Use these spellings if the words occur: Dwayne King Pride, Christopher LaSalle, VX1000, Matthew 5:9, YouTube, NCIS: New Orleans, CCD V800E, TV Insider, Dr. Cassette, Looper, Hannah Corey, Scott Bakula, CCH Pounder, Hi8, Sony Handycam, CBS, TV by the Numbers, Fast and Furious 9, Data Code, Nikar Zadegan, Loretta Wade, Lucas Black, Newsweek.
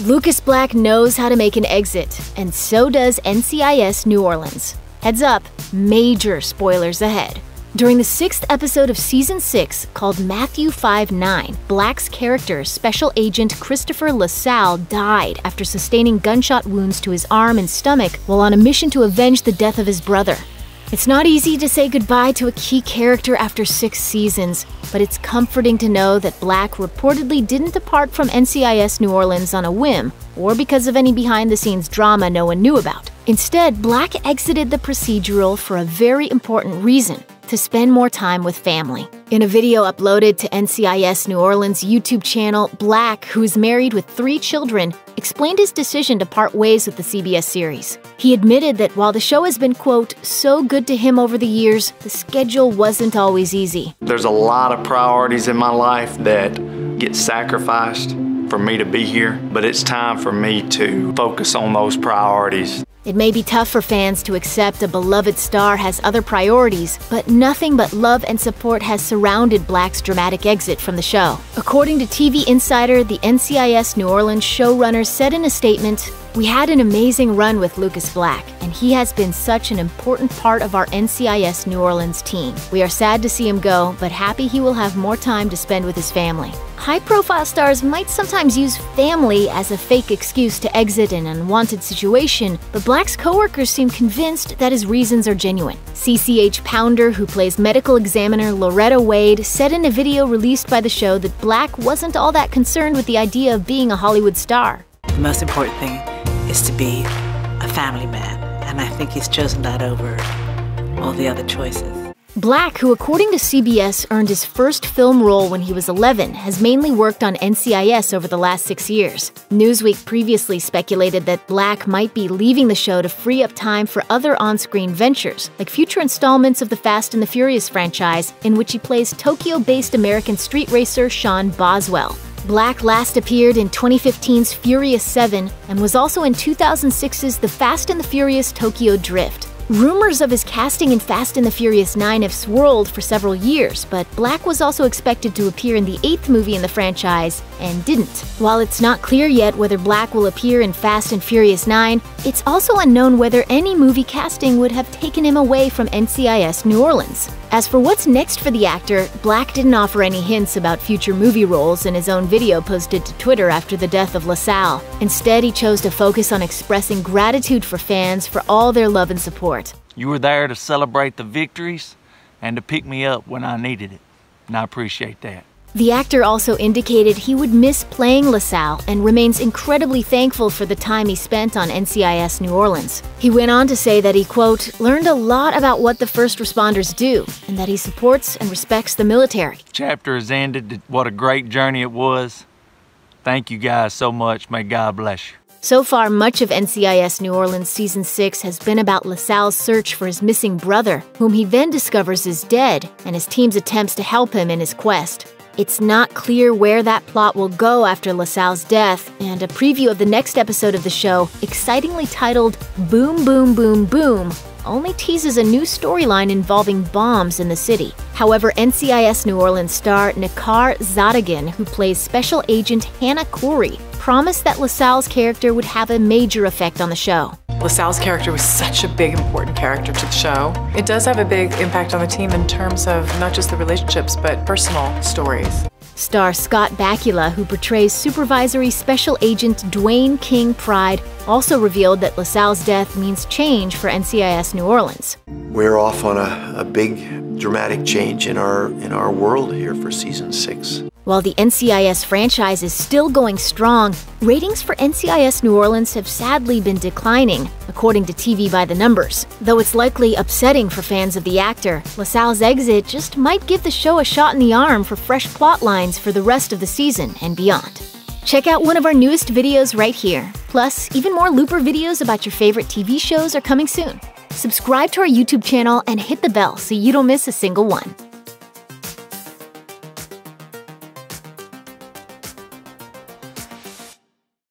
Lucas Black knows how to make an exit, and so does NCIS New Orleans. Heads up, major spoilers ahead. During the 6th episode of Season 6, called Matthew 5:9, Black's character, Special Agent Christopher LaSalle, died after sustaining gunshot wounds to his arm and stomach while on a mission to avenge the death of his brother. It's not easy to say goodbye to a key character after 6 seasons, but it's comforting to know that Black reportedly didn't depart from NCIS New Orleans on a whim or because of any behind-the-scenes drama no one knew about. Instead, Black exited the procedural for a very important reason: to spend more time with family. In a video uploaded to NCIS New Orleans' YouTube channel, Black, who is married with 3 children, explained his decision to part ways with the CBS series. He admitted that while the show has been, quote, so good to him over the years, the schedule wasn't always easy. There's a lot of priorities in my life that get sacrificed for me to be here, but it's time for me to focus on those priorities. It may be tough for fans to accept a beloved star has other priorities, but nothing but love and support has surrounded Black's dramatic exit from the show. According to TV Insider, the NCIS New Orleans showrunner said in a statement, "We had an amazing run with Lucas Black, and he has been such an important part of our NCIS New Orleans team. We are sad to see him go, but happy he will have more time to spend with his family." High-profile stars might sometimes use family as a fake excuse to exit an unwanted situation, but Black's coworkers seem convinced that his reasons are genuine. CCH Pounder, who plays medical examiner Loretta Wade, said in a video released by the show that Black wasn't all that concerned with the idea of being a Hollywood star. The most important thing is to be a family man, and I think he's chosen that over all the other choices. Black, who according to CBS earned his first film role when he was 11, has mainly worked on NCIS over the last 6 years. Newsweek previously speculated that Black might be leaving the show to free up time for other on-screen ventures, like future installments of the Fast and the Furious franchise, in which he plays Tokyo-based American street racer Sean Boswell. Black last appeared in 2015's Furious 7 and was also in 2006's The Fast and the Furious Tokyo Drift. Rumors of his casting in Fast and the Furious 9 have swirled for several years, but Black was also expected to appear in the 8th movie in the franchise and didn't. While it's not clear yet whether Black will appear in Fast and Furious 9, it's also unknown whether any movie casting would have taken him away from NCIS New Orleans. As for what's next for the actor, Black didn't offer any hints about future movie roles in his own video posted to Twitter after the death of LaSalle. Instead, he chose to focus on expressing gratitude for fans for all their love and support. You were there to celebrate the victories and to pick me up when I needed it, and I appreciate that. The actor also indicated he would miss playing LaSalle and remains incredibly thankful for the time he spent on NCIS New Orleans. He went on to say that he, quote, learned a lot about what the first responders do, and that he supports and respects the military. Chapter has ended. What a great journey it was. Thank you guys so much. May God bless you. So far, much of NCIS New Orleans Season 6 has been about LaSalle's search for his missing brother, whom he then discovers is dead, and his team's attempts to help him in his quest. It's not clear where that plot will go after LaSalle's death, and a preview of the next episode of the show, excitingly titled Boom Boom Boom Boom, only teases a new storyline involving bombs in the city. However, NCIS New Orleans star Nikar Zadegan, who plays Special Agent Hannah Corey, promised that LaSalle's character would have a major effect on the show. LaSalle's character was such a big, important character to the show. It does have a big impact on the team in terms of not just the relationships, but personal stories. Star Scott Bakula, who portrays Supervisory Special Agent Dwayne King Pride, also revealed that LaSalle's death means change for NCIS New Orleans. We're off on a big, dramatic change in our world here for Season 6. While the NCIS franchise is still going strong, ratings for NCIS New Orleans have sadly been declining, according to TV by the Numbers. Though it's likely upsetting for fans of the actor, LaSalle's exit just might give the show a shot in the arm for fresh plot lines for the rest of the season and beyond. Check out one of our newest videos right here. Plus, even more Looper videos about your favorite TV shows are coming soon. Subscribe to our YouTube channel and hit the bell so you don't miss a single one.